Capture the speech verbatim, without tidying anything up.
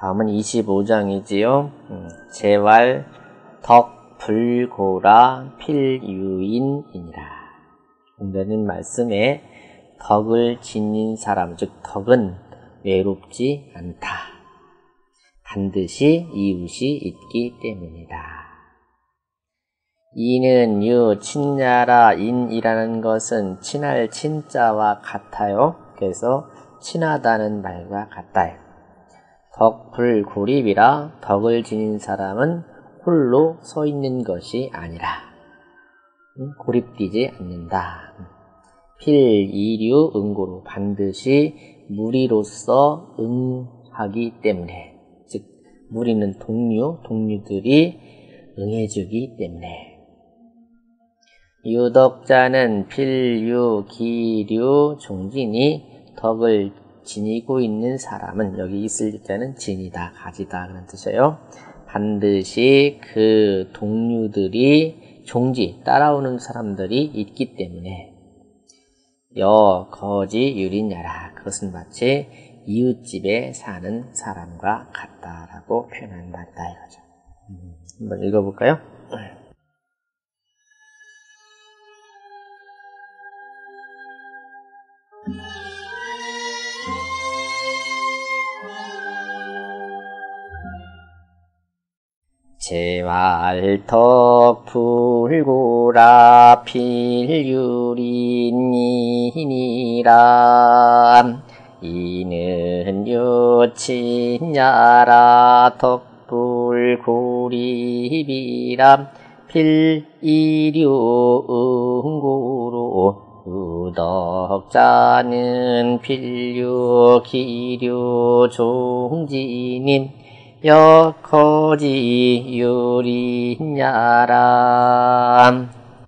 다음은 이십오 장이지요. 음, 재활 덕 불고라 필유인이니라. 오늘은 말씀에 덕을 지닌 사람, 즉 덕은 외롭지 않다. 반드시 이웃이 있기 때문이다. 이는 유 친야라 인이라는 것은 친할 친자와 같아요. 그래서 친하다는 말과 같아요. 덕불고립이라 덕을 지닌 사람은 홀로 서 있는 것이 아니라 고립되지 않는다. 필이류 응고로 반드시 무리로서 응하기 때문에, 즉 무리는 동류, 동류들이 응해주기 때문에 유덕자는 필유, 기류, 종진이 덕을 지니고 있는 사람은, 여기 있을 때는 지니다, 가지다 그런 뜻이에요. 반드시 그 동류들이 종지, 따라오는 사람들이 있기 때문에 여, 거지, 유린야라. 그것은 마치 이웃집에 사는 사람과 같다라고 표현한 바다 이거죠. 음, 한번 읽어볼까요? 재활 덕 불고라 필유인이니라. 이는 유 친야라 덕 불고립이라 필이류 응고로 유덕자는 필유 기류 종진인 여, 거지, 유린야라.